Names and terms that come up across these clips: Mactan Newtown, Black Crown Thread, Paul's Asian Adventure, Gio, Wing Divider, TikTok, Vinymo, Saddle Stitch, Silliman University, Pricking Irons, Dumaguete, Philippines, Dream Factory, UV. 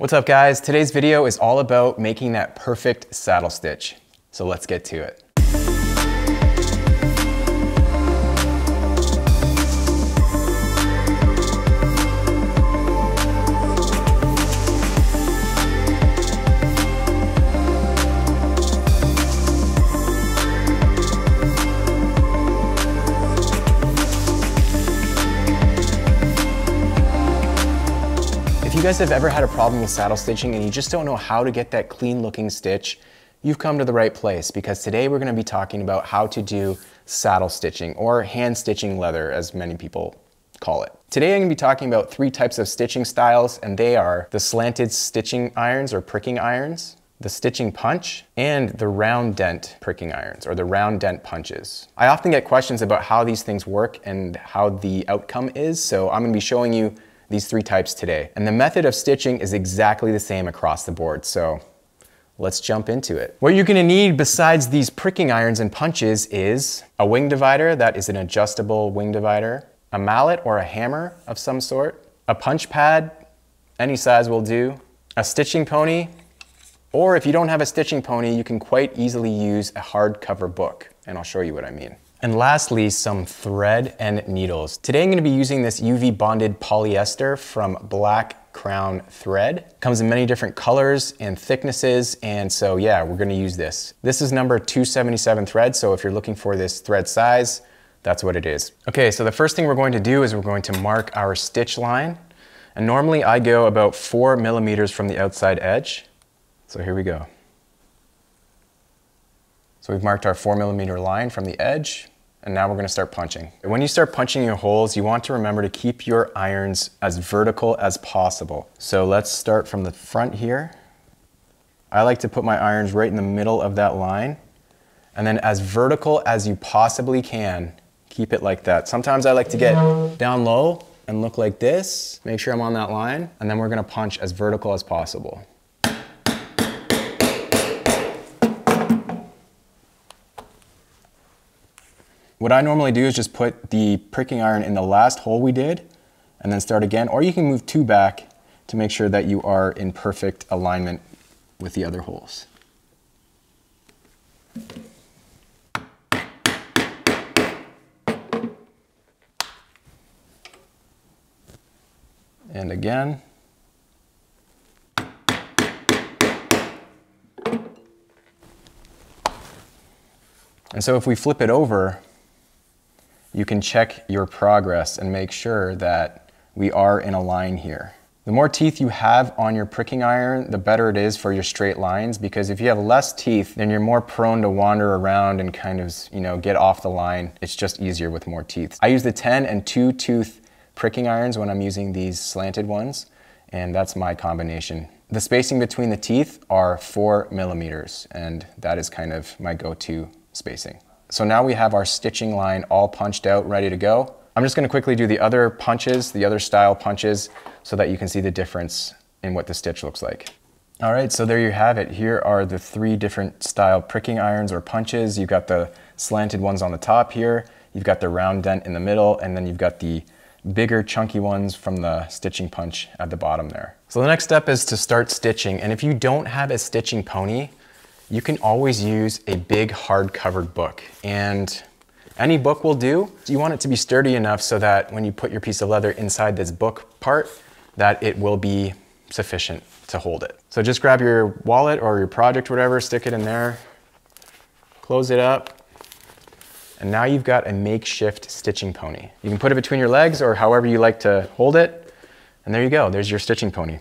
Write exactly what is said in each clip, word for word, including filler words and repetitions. What's up guys? Today's video is all about making that perfect saddle stitch. So let's get to it. If you guys have ever had a problem with saddle stitching and you just don't know how to get that clean looking stitch, you've come to the right place because today we're going to be talking about how to do saddle stitching or hand stitching leather, as many people call it. Today I'm going to be talking about three types of stitching styles, and they are the slanted stitching irons or pricking irons, the stitching punch, and the round dent pricking irons or the round dent punches. I often get questions about how these things work and how the outcome is, so I'm going to be showing you these three types today. And the method of stitching is exactly the same across the board, so let's jump into it. What you're gonna need besides these pricking irons and punches is a wing divider, that is an adjustable wing divider, a mallet or a hammer of some sort, a punch pad, any size will do, a stitching pony, or if you don't have a stitching pony, you can quite easily use a hardcover book, and I'll show you what I mean. And lastly, some thread and needles. Today I'm going to be using this U V bonded polyester from Black Crown Thread. Comes in many different colors and thicknesses, and so yeah, we're going to use this. This is number two seventy-seven thread, so if you're looking for this thread size, that's what it is. Okay, so the first thing we're going to do is we're going to mark our stitch line. And normally I go about four millimeters from the outside edge. So here we go. So we've marked our four millimeter line from the edge, and now we're gonna start punching. When you start punching your holes, you want to remember to keep your irons as vertical as possible. So let's start from the front here. I like to put my irons right in the middle of that line, and then as vertical as you possibly can, keep it like that. Sometimes I like to get down low and look like this, make sure I'm on that line, and then we're gonna punch as vertical as possible. What I normally do is just put the pricking iron in the last hole we did and then start again, or you can move two back to make sure that you are in perfect alignment with the other holes. And again. And so if we flip it over, you can check your progress and make sure that we are in a line here. The more teeth you have on your pricking iron, the better it is for your straight lines, because if you have less teeth, then you're more prone to wander around and kind of, you know, get off the line. It's just easier with more teeth. I use the ten and two tooth pricking irons when I'm using these slanted ones, and that's my combination. The spacing between the teeth are four millimeters, and that is kind of my go-to spacing. So now we have our stitching line all punched out, ready to go. I'm just gonna quickly do the other punches, the other style punches, so that you can see the difference in what the stitch looks like. All right, so there you have it. Here are the three different style pricking irons or punches. You've got the slanted ones on the top here, you've got the round dent in the middle, and then you've got the bigger chunky ones from the stitching punch at the bottom there. So the next step is to start stitching, and if you don't have a stitching pony, you can always use a big hard-covered book, and any book will do. You want it to be sturdy enough so that when you put your piece of leather inside this book part, that it will be sufficient to hold it. So just grab your wallet or your project, whatever, stick it in there, close it up, and now you've got a makeshift stitching pony. You can put it between your legs or however you like to hold it, and there you go, there's your stitching pony.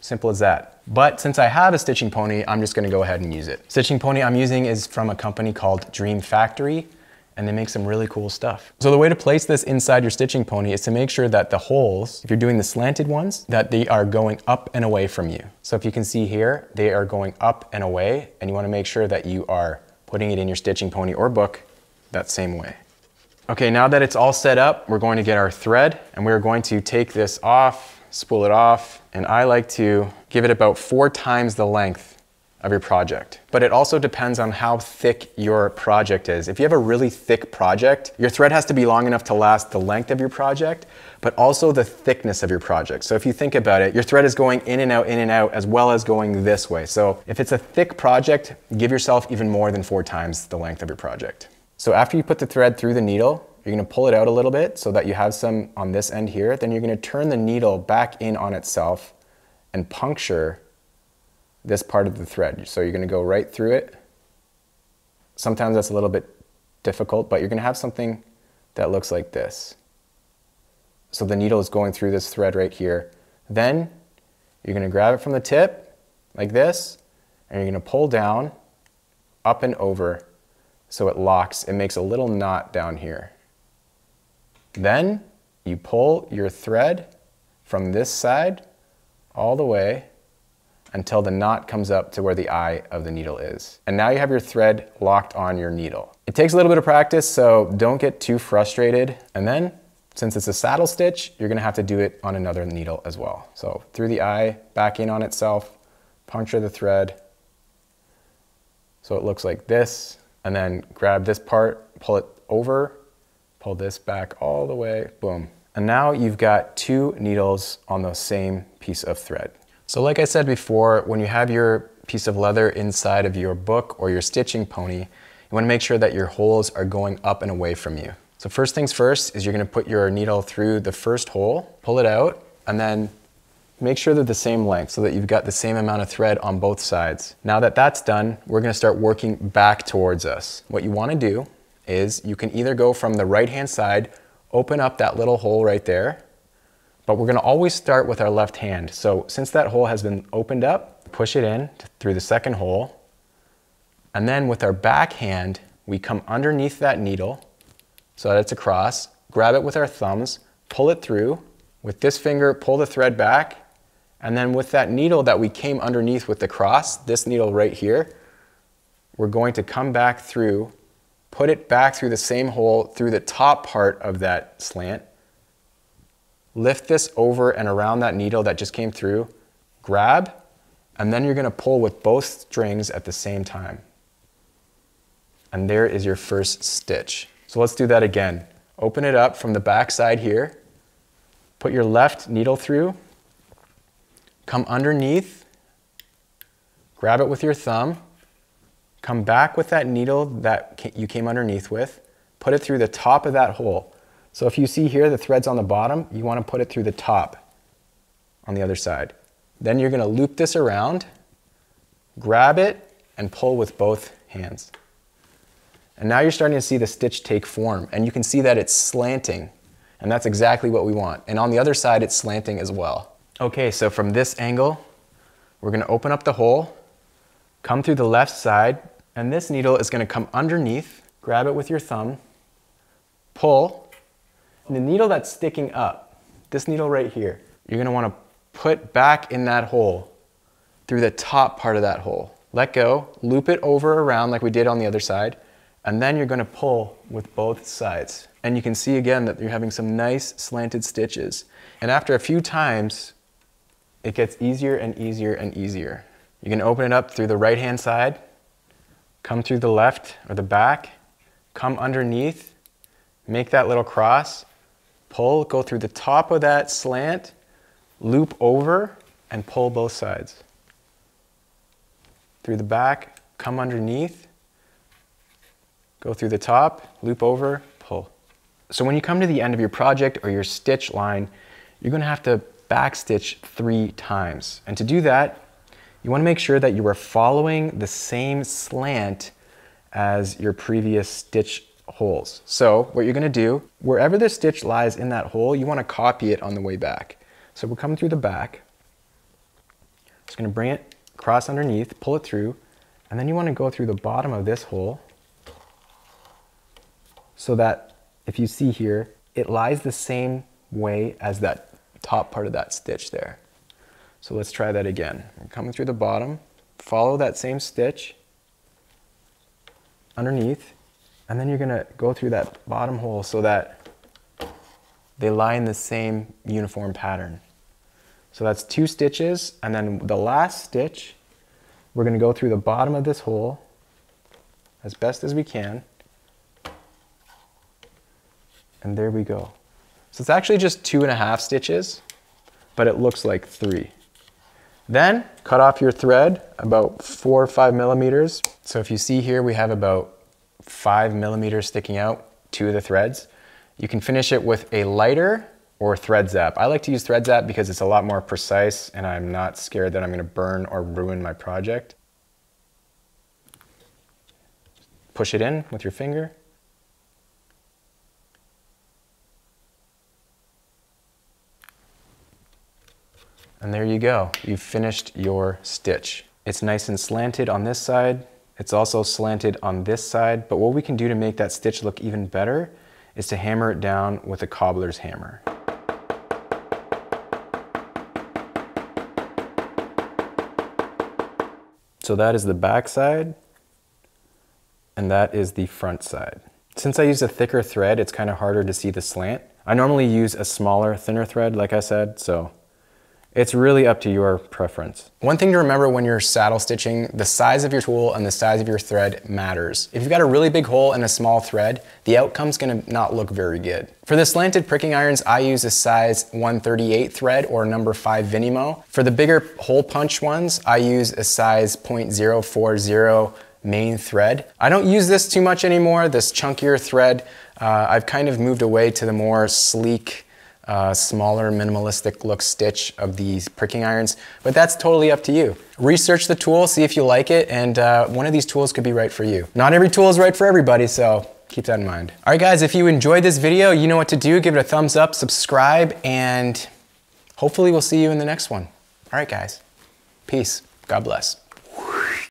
Simple as that. But since I have a stitching pony, I'm just gonna go ahead and use it. Stitching pony I'm using is from a company called Dream Factory, and they make some really cool stuff. So the way to place this inside your stitching pony is to make sure that the holes, if you're doing the slanted ones, that they are going up and away from you. So if you can see here, they are going up and away, and you wanna make sure that you are putting it in your stitching pony or book that same way. Okay, now that it's all set up, we're going to get our thread, and we're going to take this off, spool it off, and I like to give it about four times the length of your project. But it also depends on how thick your project is. If you have a really thick project, your thread has to be long enough to last the length of your project, but also the thickness of your project. So if you think about it, your thread is going in and out, in and out, as well as going this way. So if it's a thick project, give yourself even more than four times the length of your project. So after you put the thread through the needle, you're gonna pull it out a little bit so that you have some on this end here. Then you're gonna turn the needle back in on itself and puncture this part of the thread. So you're gonna go right through it. Sometimes that's a little bit difficult, but you're gonna have something that looks like this. So the needle is going through this thread right here. Then you're gonna grab it from the tip like this, and you're gonna pull down, up and over, so it locks. It makes a little knot down here. Then you pull your thread from this side all the way until the knot comes up to where the eye of the needle is. And now you have your thread locked on your needle. It takes a little bit of practice, so don't get too frustrated. And then, since it's a saddle stitch, you're gonna have to do it on another needle as well. So through the eye, back in on itself, puncture the thread so it looks like this, and then grab this part, pull it over, pull this back all the way, boom. And now you've got two needles on the same piece of thread. So like I said before, when you have your piece of leather inside of your book or your stitching pony, you wanna make sure that your holes are going up and away from you. So first things first is you're gonna put your needle through the first hole, pull it out, and then make sure they're the same length so that you've got the same amount of thread on both sides. Now that that's done, we're gonna start working back towards us. What you wanna do is you can either go from the right-hand side, open up that little hole right there, but we're gonna always start with our left hand. So since that hole has been opened up, push it in through the second hole. And then with our back hand, we come underneath that needle so that it's across, grab it with our thumbs, pull it through. With this finger, pull the thread back. And then with that needle that we came underneath with the cross, this needle right here, we're going to come back through, put it back through the same hole, through the top part of that slant, lift this over and around that needle that just came through, grab, and then you're gonna pull with both strings at the same time. And there is your first stitch. So let's do that again. Open it up from the back side here, put your left needle through, come underneath, grab it with your thumb, come back with that needle that you came underneath with, put it through the top of that hole. So if you see here, the thread's on the bottom, you wanna put it through the top on the other side. Then you're gonna loop this around, grab it, and pull with both hands. And now you're starting to see the stitch take form, and you can see that it's slanting, and that's exactly what we want. And on the other side, it's slanting as well. Okay, so from this angle, we're gonna open up the hole, come through the left side, and this needle is gonna come underneath, grab it with your thumb, pull. The needle that's sticking up, this needle right here, you're gonna wanna put back in that hole through the top part of that hole. Let go, loop it over around like we did on the other side, and then you're gonna pull with both sides. And you can see again that you're having some nice slanted stitches. And after a few times, it gets easier and easier and easier. You can open it up through the right-hand side, come through the left or the back, come underneath, make that little cross, pull, go through the top of that slant, loop over, and pull both sides. Through the back, come underneath, go through the top, loop over, pull. So when you come to the end of your project or your stitch line, you're gonna have to backstitch three times. And to do that, you wanna make sure that you are following the same slant as your previous stitch holes. So what you're gonna do, wherever the stitch lies in that hole, you wanna copy it on the way back. So we'll come through the back, just gonna bring it across underneath, pull it through, and then you wanna go through the bottom of this hole so that, if you see here, it lies the same way as that top part of that stitch there. So let's try that again. We're coming through the bottom, follow that same stitch underneath, and then you're gonna go through that bottom hole so that they lie in the same uniform pattern. So that's two stitches, and then the last stitch, We're going to go through the bottom of this hole as best as we can. And there we go. So it's actually just two and a half stitches, but it looks like three. Then cut off your thread about four or five millimeters. So if you see here, we have about five millimeters sticking out, two of the threads. You can finish it with a lighter or thread zap. I like to use thread zap because it's a lot more precise and I'm not scared that I'm gonna burn or ruin my project. Push it in with your finger. And there you go, you've finished your stitch. It's nice and slanted on this side. It's also slanted on this side, but what we can do to make that stitch look even better is to hammer it down with a cobbler's hammer. So that is the back side, and that is the front side. Since I use a thicker thread, it's kind of harder to see the slant. I normally use a smaller, thinner thread, like I said, so it's really up to your preference. One thing to remember when you're saddle stitching, the size of your tool and the size of your thread matters. If you've got a really big hole and a small thread, the outcome's gonna not look very good. For the slanted pricking irons, I use a size one thirty-eight thread or number five Vinymo. For the bigger hole punch ones, I use a size point zero four zero main thread. I don't use this too much anymore, this chunkier thread. Uh, I've kind of moved away to the more sleek, Uh, smaller minimalistic look stitch of these pricking irons, but that's totally up to you. Research the tool, see if you like it, and uh, one of these tools could be right for you. Not every tool is right for everybody, so keep that in mind. All right guys, if you enjoyed this video, you know what to do. Give it a thumbs up, subscribe, and hopefully we'll see you in the next one. All right guys, peace, God bless.